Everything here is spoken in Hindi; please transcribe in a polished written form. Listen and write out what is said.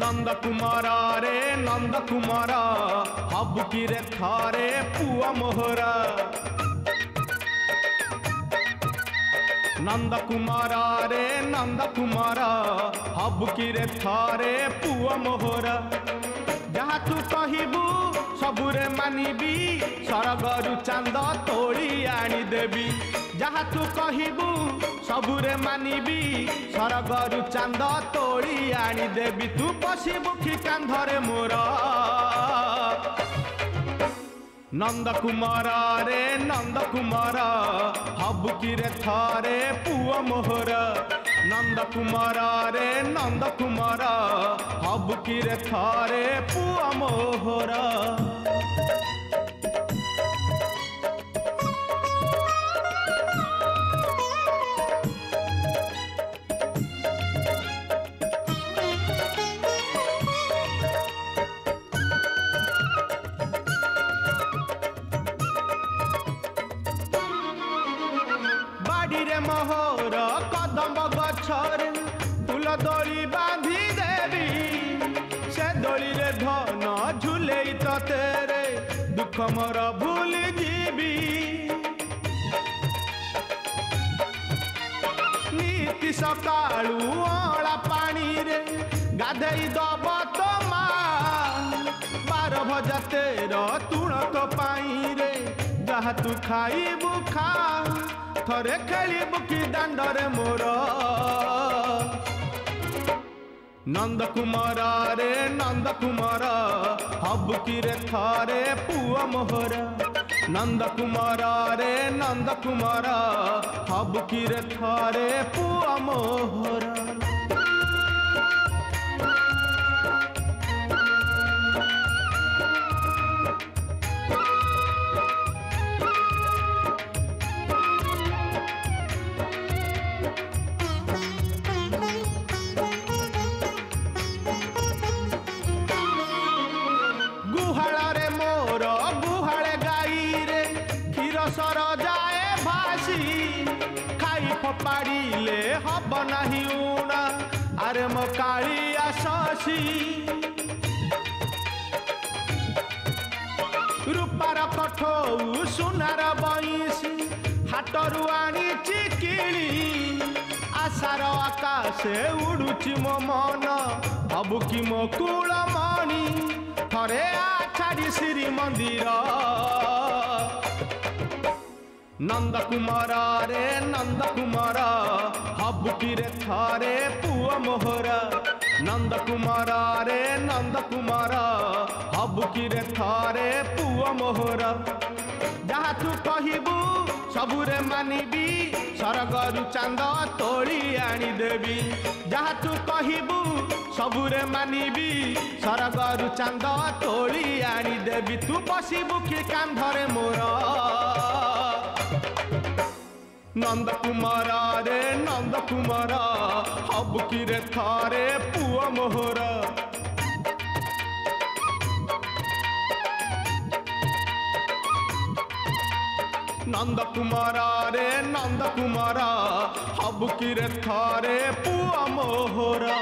नंद कुमारा रे नंद कुमारा अब की रे थारे पुआ मोहरा। नंद कुमारा रे नंद कुमारा अब की रे थारे पुआ मोहरा। जहाँ तू कहबू सबुरे मानबी सरगरु चांद तोड़ी आनी देवी। जहाँ तू कहबू सबुरे मानबी सरगरु चांद तोड़ी आनी देवी। तू पशिबु की कांधरे मोर। नंद कुमारा रे नंद कुमारा हबुकी रे थारे पुआ मोहरा। नंद कुमारा रे नंद कुमारा हबुकी रे थारे पुआ मोहरा। मोहर कदम गछरे फूल दोली बांधी देवी। से दोली रे धन झूले तो तेरे दुख मोर भूल जीवी। नीति सकालू ओला पानी रे गाधई दब तो मा। बार भजा तेर तुणक पाई रे जहा तू खाइबू खा। थरे खेली बुकी दंडरे मोर। नंद कुमारा रे नंद कुमारा हबुकी रे थारे पुआ मोहरा। नंद कुमारा रे नंद कुमारा हबुकी रे थारे पुआ मोहरा। सर जाए भासी खाई फोपाड़े हब नहीं उणा। अरे मो कालिया शशी रूपार कठौ सुनार बईसी हाटरू आनी किणी। आशार आकाशे उड़ुची मो मन हबुकी मो कूलमणि। थरे आछाड़ी श्री मंदिर। नंद कुमारा रे नंद कुमारा हबुकी रे थारे पुआ मोहरा। नंद कुमारा रे नंद कुमारा हबुकी रे थारे पुआ मोहरा। जहाँ तू कहबू सबुरे मानबी सरगरु चांद तोड़ी आनी देवी। जहाँ तू कहबू सबुरे मानबी सरगरु चांद तोड़ी आनी देवी। तू बसबू की कांधरे मोर। नंद कुमारा रे नंद कुमारा हबुकी रे थारे पुआ मोहरा। नंद कुमारा रे नंद कुमारा हबुकी रे थारे पुआ मोहरा।